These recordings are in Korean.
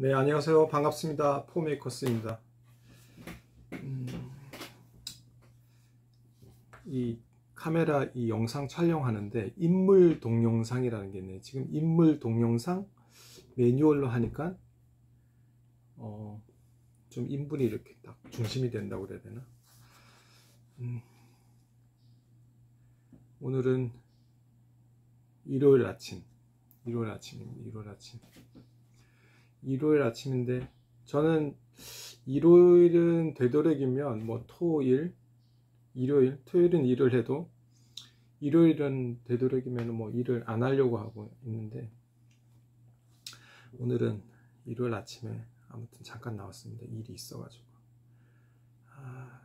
네, 안녕하세요. 반갑습니다. 포메이커스입니다. 이 카메라 이 영상 촬영하는데 인물 동영상이라는 게 있네. 지금 인물 동영상 매뉴얼로 하니까 좀 인물이 이렇게 딱 중심이 된다고 그래야 되나? 오늘은 일요일 아침인데 저는 일요일은 되도록이면 뭐 토일, 일요일, 토요일은 일을 해도 일요일은 되도록이면 뭐 일을 안 하려고 하고 있는데, 오늘은 일요일 아침에 아무튼 잠깐 나왔습니다. 일이 있어가지고.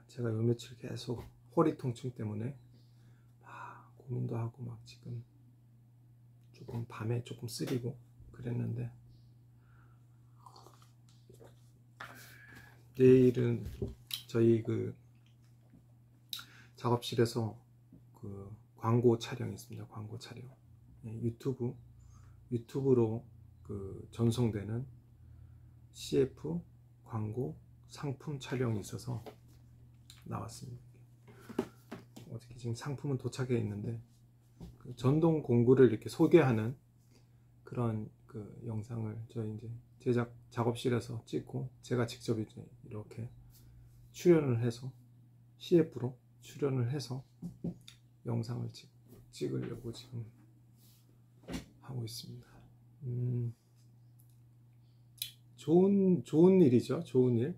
제가 요 며칠 계속 허리 통증 때문에 고민도 하고 막 지금 조금 밤에 조금 쓰리고 그랬는데, 내일은 저희 그 작업실에서 그 광고 촬영이 있습니다. 광고 촬영. 유튜브로 그 전송되는 CF 광고 상품 촬영이 있어서 나왔습니다. 어떻게 지금 상품은 도착해 있는데, 그 전동 공구를 이렇게 소개하는 그런 그 영상을 저희 이제 제작 작업실에서 찍고, 제가 직접 이제 이렇게 출연을 해서 CF로 출연을 해서 영상을 찍으려고 지금 하고 있습니다. 좋은 일이죠. 좋은 일.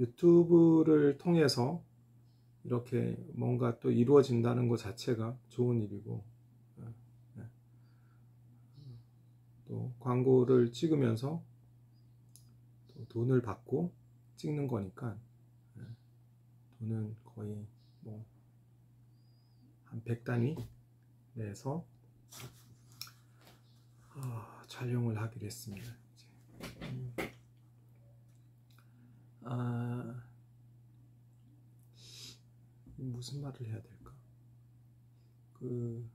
유튜브를 통해서 이렇게 뭔가 또 이루어진다는 것 자체가 좋은 일이고, 또 광고를 찍으면서 또 돈을 받고 찍는 거니까, 돈은 거의 뭐 한 100단위 내에서 촬영을 하기로 했습니다. 이제. 무슨 말을 해야 될까? 근데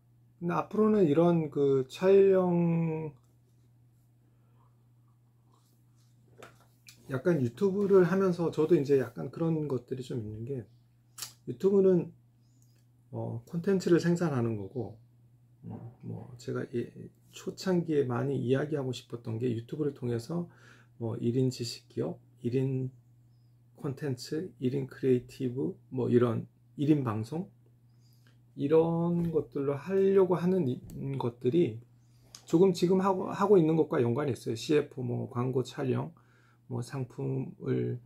앞으로는 이런 그 촬영, 약간 유튜브를 하면서 저도 이제 약간 그런 것들이 좀 있는 게, 유튜브는 콘텐츠를 생산하는 거고, 뭐 제가 초창기에 많이 이야기하고 싶었던 게, 유튜브를 통해서 뭐 1인 지식기업, 1인 콘텐츠, 1인 크리에이티브, 뭐 이런 1인 방송, 이런 것들로 하려고 하는 것들이 조금 지금 하고 있는 것과 연관이 있어요. CF, 뭐 광고 촬영, 뭐 상품을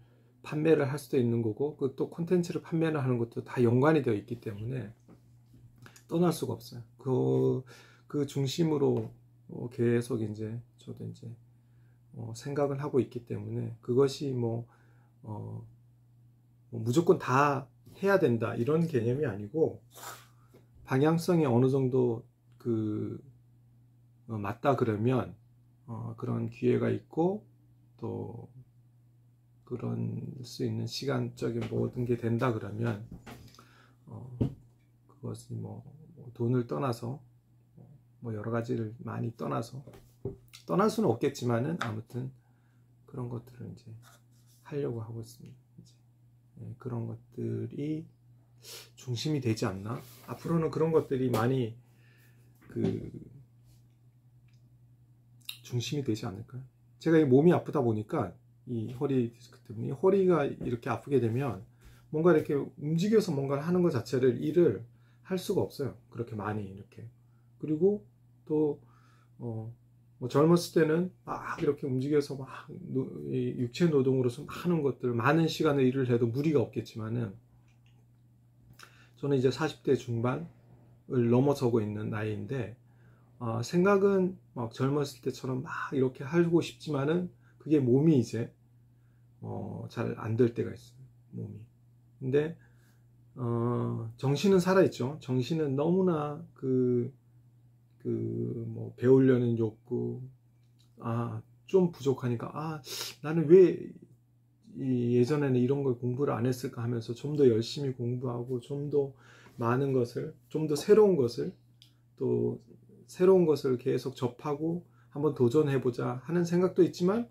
판매를 할 수도 있는 거고, 또 콘텐츠를 판매를 하는 것도 다 연관이 되어 있기 때문에 떠날 수가 없어요. 그 중심으로 계속 이제 저도 이제 생각을 하고 있기 때문에, 그것이 뭐 무조건 다 해야 된다 이런 개념이 아니고, 방향성이 어느 정도 맞다 그러면 그런 기회가 있고, 또 그런 수 있는 시간적인 모든 게 된다 그러면 그것이 뭐 돈을 떠나서, 뭐 여러 가지를 많이 떠나서, 떠날 수는 없겠지만은 아무튼 그런 것들을 이제 하려고 하고 있습니다. 이제. 그런 것들이 중심이 되지 않나? 앞으로는 그런 것들이 많이 중심이 되지 않을까요? 제가 이 몸이 아프다 보니까, 이 허리 디스크 때문에 허리가 이렇게 아프게 되면 뭔가 이렇게 움직여서 뭔가를 하는 것 자체를, 일을 할 수가 없어요. 그렇게 많이 이렇게. 그리고 또 뭐 젊었을 때는 막 이렇게 움직여서 막 육체 노동으로서 많은 것들, 많은 시간을 일을 해도 무리가 없겠지만은, 저는 이제 40대 중반을 넘어서고 있는 나이인데, 생각은 막 젊었을 때처럼 막 이렇게 하고 싶지만은 그게 몸이 이제 잘 안 될 때가 있어요. 몸이. 근데 정신은 살아있죠. 정신은 너무나 뭐 배우려는 욕구, 좀 부족하니까, 나는 왜 예전에는 이런 걸 공부를 안 했을까 하면서 좀 더 열심히 공부하고, 좀 더 많은 것을, 좀 더 새로운 것을, 또 새로운 것을 계속 접하고 한번 도전해보자 하는 생각도 있지만,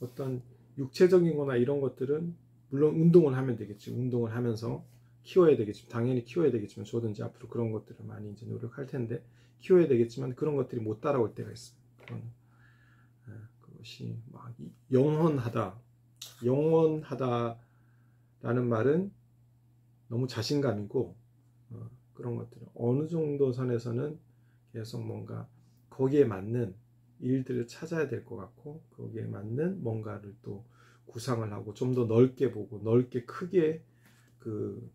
어떤 육체적인 거나 이런 것들은 물론 운동을 하면 되겠지. 운동을 하면서 키워야 되겠지. 당연히 키워야 되겠지만 저든지 앞으로 그런 것들을 많이 이제 노력할 텐데 키워야 되겠지만 그런 것들이 못 따라올 때가 있어요. 그것이 막 영원하다라는 말은 너무 자신감이고 그런 것들은 어느 정도 선에서는 계속 뭔가 거기에 맞는 일들을 찾아야 될 것 같고 거기에 맞는 뭔가를 또 구상을 하고 좀 더 넓게 보고 넓게 크게 그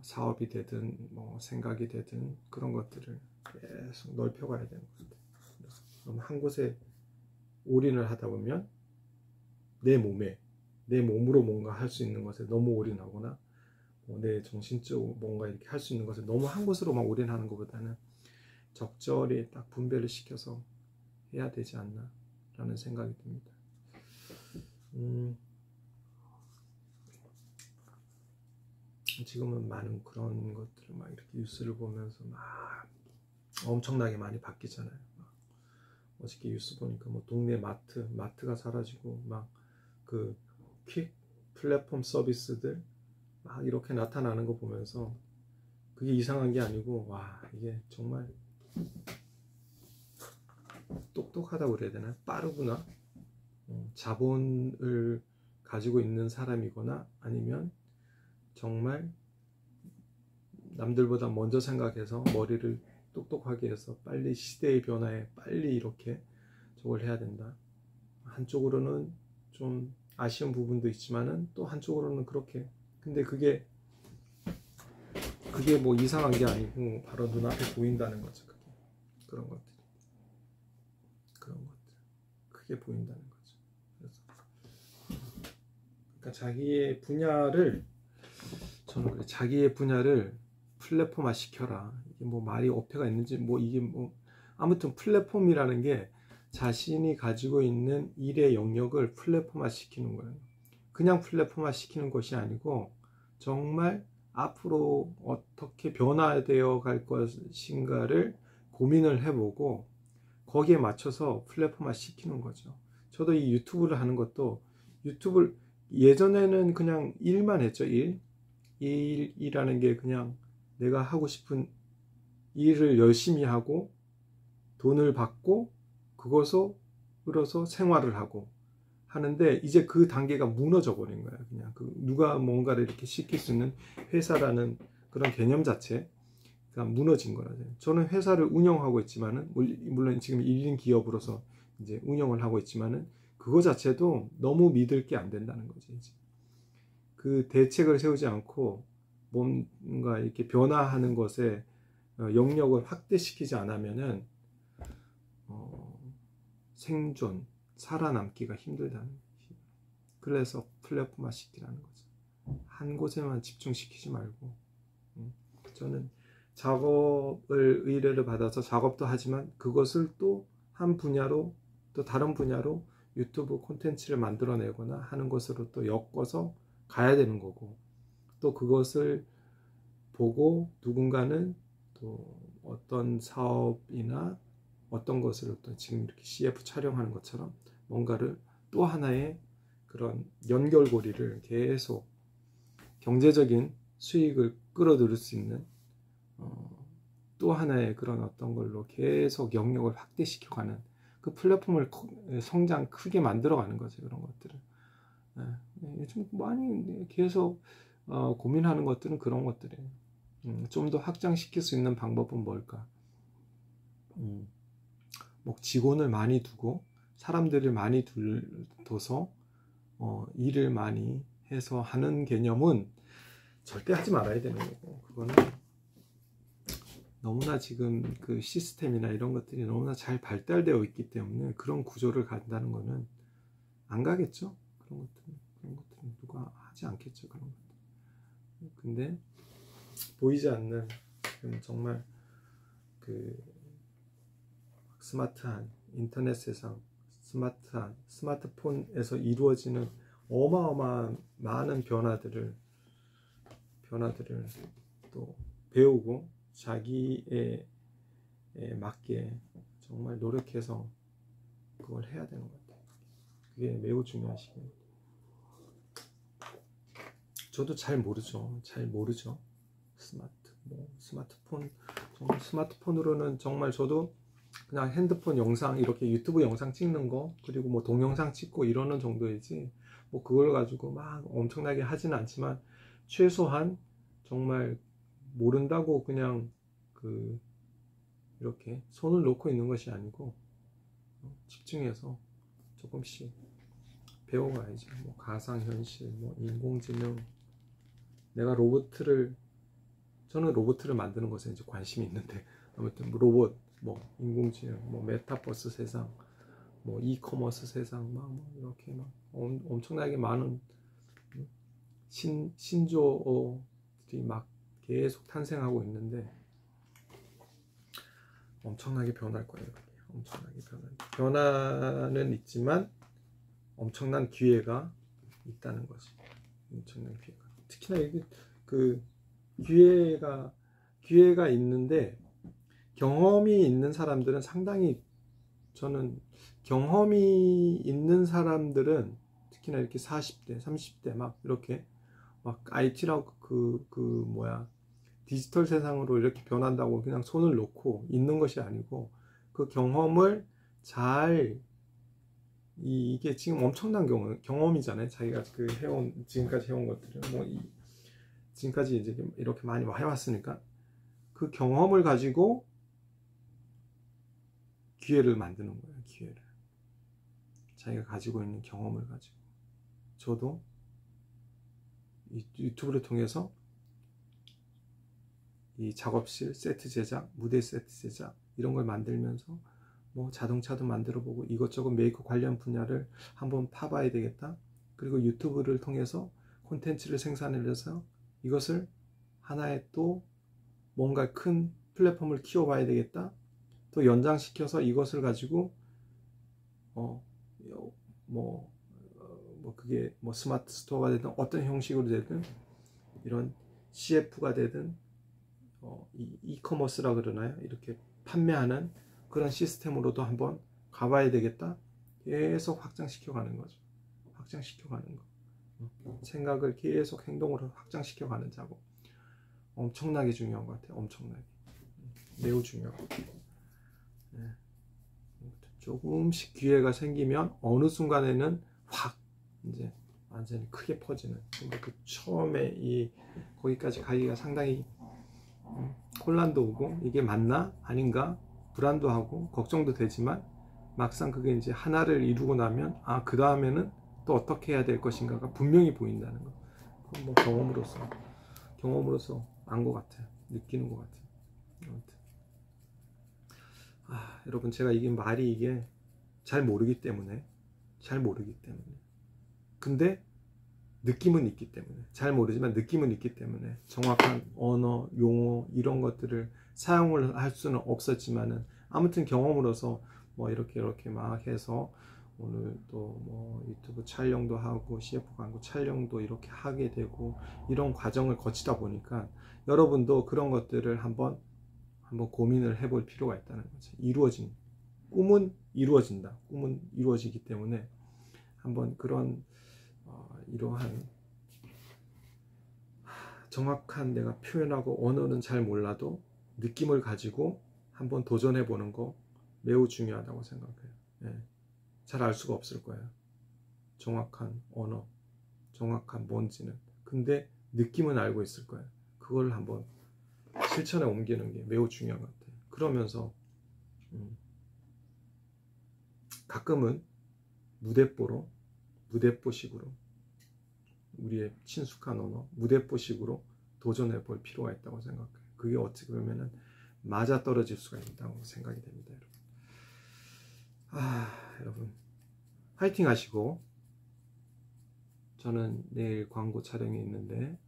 사업이 되든 뭐 생각이 되든 그런 것들을 계속 넓혀가야 되는 것 같아요. 그럼 한 곳에 올인을 하다 보면 내 몸으로 뭔가 할 수 있는 것에 너무 올인하거나 뭐 내 정신적으로 뭔가 이렇게 할 수 있는 것에 너무 한 곳으로 막 올인하는 것보다는 적절히 딱 분배를 시켜서 해야 되지 않나 라는 생각이 듭니다. 지금은 많은 그런 것들을 막 이렇게 뉴스를 보면서 막 엄청나게 많이 바뀌잖아요. 막 어저께 뉴스 보니까 뭐 동네 마트가 사라지고 막 그 퀵 플랫폼 서비스들 막 이렇게 나타나는 거 보면서 그게 이상한 게 아니고 와 이게 정말 똑똑하다고 그래야 되나? 빠르구나. 자본을 가지고 있는 사람이거나 아니면 정말 남들보다 먼저 생각해서 머리를 똑똑하게 해서 빨리 시대의 변화에 빨리 이렇게 저걸 해야 된다. 한쪽으로는 좀 아쉬운 부분도 있지만은 또 한쪽으로는 그렇게 근데 그게 뭐 이상한 게 아니고 바로 눈앞에 보인다는 거죠. 그게. 그런 것들 크게 보인다는 거죠. 그래서 그러니까 자기의 분야를 플랫폼화 시켜라. 이게 뭐 말이 어폐가 있는지 뭐 이게 뭐 아무튼 플랫폼이라는 게 자신이 가지고 있는 일의 영역을 플랫폼화 시키는 거예요. 그냥 플랫폼화 시키는 것이 아니고 정말 앞으로 어떻게 변화되어 갈 것인가를 고민을 해보고 거기에 맞춰서 플랫폼화 시키는 거죠. 저도 이 유튜브를 하는 것도 유튜브를 예전에는 그냥 일만 했죠. 일이라는 게 그냥 내가 하고 싶은 일을 열심히 하고 돈을 받고 그것으로서 생활을 하고 하는데 이제 그 단계가 무너져 버린 거야. 그냥 그 누가 뭔가를 이렇게 시킬 수 있는 회사라는 그런 개념 자체가 무너진 거라죠. 저는 회사를 운영하고 있지만은 물론 지금 1인 기업으로서 이제 운영을 하고 있지만은 그거 자체도 너무 믿을 게 안 된다는 거지. 이제. 그 대책을 세우지 않고 뭔가 이렇게 변화하는 것에 영역을 확대시키지 않으면은 생존 살아남기가 힘들다는 거지. 그래서 플랫폼화 시키라는 거죠. 한 곳에만 집중시키지 말고 저는 작업을 의뢰를 받아서 작업도 하지만 그것을 또 한 분야로 또 다른 분야로 유튜브 콘텐츠를 만들어내거나 하는 것으로 또 엮어서 가야 되는 거고 또 그것을 보고 누군가는 또 어떤 사업이나 어떤 것을 또 지금 이렇게 CF 촬영하는 것처럼 뭔가를 또 하나의 그런 연결고리를 계속 경제적인 수익을 끌어들일 수 있는 또 하나의 그런 어떤 걸로 계속 영역을 확대시켜가는 그 플랫폼을 성장 크게 만들어가는 거죠. 그런 것들을. 요즘 많이 계속 고민하는 것들은 그런 것들이에요. 좀 더 확장시킬 수 있는 방법은 뭘까? 뭐 직원을 많이 두고 사람들을 많이 둬서 일을 많이 해서 하는 개념은 절대 하지 말아야 되는 거고 그거는 너무나 지금 그 시스템이나 이런 것들이 너무나 잘 발달되어 있기 때문에 그런 구조를 간다는 거는 안 가겠죠. 그런 것들은 누가 하지 않겠죠. 그런 것들. 근데 보이지 않는 정말 그 스마트한 인터넷 세상, 스마트한 스마트폰에서 이루어지는 어마어마한 많은 변화들을 또 배우고 자기에 맞게 정말 노력해서 그걸 해야 되는 것 같아요. 그게 매우 중요하시고요. 저도 잘 모르죠. 스마트, 스마트폰, 정말 스마트폰으로는 정말 저도 그냥 핸드폰 영상, 이렇게 유튜브 영상 찍는 거, 그리고 뭐 동영상 찍고 이러는 정도이지, 뭐 그걸 가지고 막 엄청나게 하지는 않지만, 최소한 정말 모른다고 그냥 그 이렇게 손을 놓고 있는 것이 아니고 집중해서 조금씩 배워가야지. 뭐 가상현실, 뭐 인공지능, 내가 로봇을, 저는 로봇을 만드는 것에 이제 관심이 있는데, 아무튼 로봇, 뭐 인공지능, 뭐 메타버스 세상, 뭐 이커머스 세상, 막 이렇게 막 엄청나게 많은 신조어들이 막 계속 탄생하고 있는데, 엄청나게 변할 거예요. 엄청나게 변화는 있지만 엄청난 기회가 있다는 거지. 엄청난 기회가. 특히나 여기 그 기회가 있는데, 경험이 있는 사람들은 상당히, 저는 경험이 있는 사람들은 특히나 이렇게 40대, 30대 막 이렇게 막 IT라고 디지털 세상으로 이렇게 변한다고 그냥 손을 놓고 있는 것이 아니고, 그 경험을 잘, 이게 지금 엄청난 경험이잖아요. 자기가 그 해온, 지금까지 해온 것들은 뭐 지금까지 이제 이렇게 많이 해왔으니까, 그 경험을 가지고 기회를 만드는 거예요. 기회를, 자기가 가지고 있는 경험을 가지고. 저도 유튜브를 통해서 이 작업실 세트 제작, 무대 세트 제작 이런 걸 만들면서 뭐 자동차도 만들어 보고, 이것저것 메이크업 관련 분야를 한번 파봐야 되겠다. 그리고 유튜브를 통해서 콘텐츠를 생산해서 이것을 하나의 또 뭔가 큰 플랫폼을 키워봐야 되겠다. 또 연장시켜서 이것을 가지고 그게 뭐 스마트 스토어가 되든 어떤 형식으로 되든, 이런 CF가 되든 이커머스라 그러나요? 이렇게 판매하는 그런 시스템으로도 한번 가봐야 되겠다. 계속 확장시켜 가는 거죠. 확장시켜 가는 거. 생각을 계속 행동으로 확장시켜 가는 작업. 엄청나게 중요한 것 같아요. 엄청나게. 매우 중요하고. 네. 조금씩 기회가 생기면 어느 순간에는 확 이제 완전히 크게 퍼지는. 근데 그 처음에 거기까지 가기가 상당히 혼란도 오고, 이게 맞나? 아닌가? 불안도 하고, 걱정도 되지만, 막상 그게 이제 하나를 이루고 나면, 아, 그 다음에는 또 어떻게 해야 될 것인가가 분명히 보인다는 거. 그건 뭐 경험으로서 안 것 같아요. 느끼는 것 같아요. 아무튼. 아, 여러분, 제가 이게 말이 이게 잘 모르기 때문에. 근데, 느낌은 있기 때문에, 잘 모르지만 느낌은 있기 때문에, 정확한 언어, 용어 이런 것들을 사용을 할 수는 없었지만은, 아무튼 경험으로서 뭐 이렇게 막 해서 오늘 또 뭐 유튜브 촬영도 하고 CF 광고 촬영도 이렇게 하게 되고, 이런 과정을 거치다 보니까 여러분도 그런 것들을 한번 고민을 해볼 필요가 있다는 거죠. 이루어진 꿈은 이루어진다. 꿈은 이루어지기 때문에 한번 그런 이러한 정확한, 내가 표현하고 언어는 잘 몰라도 느낌을 가지고 한번 도전해 보는 거 매우 중요하다고 생각해요. 예. 잘 알 수가 없을 거예요. 정확한 언어, 정확한 뭔지는. 근데 느낌은 알고 있을 거예요. 그걸 한번 실천에 옮기는 게 매우 중요한 것 같아요. 그러면서 가끔은 무대뽀식으로 우리의 친숙한 언어, 무대뽀식으로 도전해 볼 필요가 있다고 생각해요. 그게 어떻게 보면은 맞아떨어질 수가 있다고 생각이 됩니다, 여러분. 아, 여러분 파이팅 하시고, 저는 내일 광고 촬영이 있는데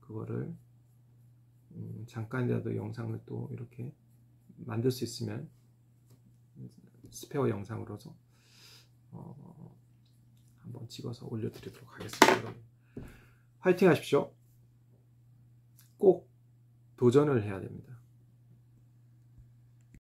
그거를 잠깐이라도 영상을 또 이렇게 만들 수 있으면 스페어 영상으로서 한번 찍어서 올려드리도록 하겠습니다. 여러분, 화이팅 하십시오. 꼭 도전을 해야 됩니다.